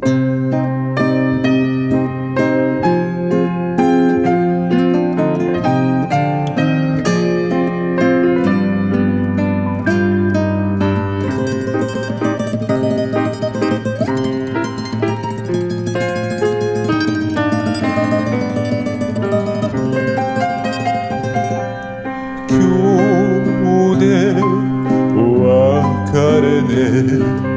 今日で別れね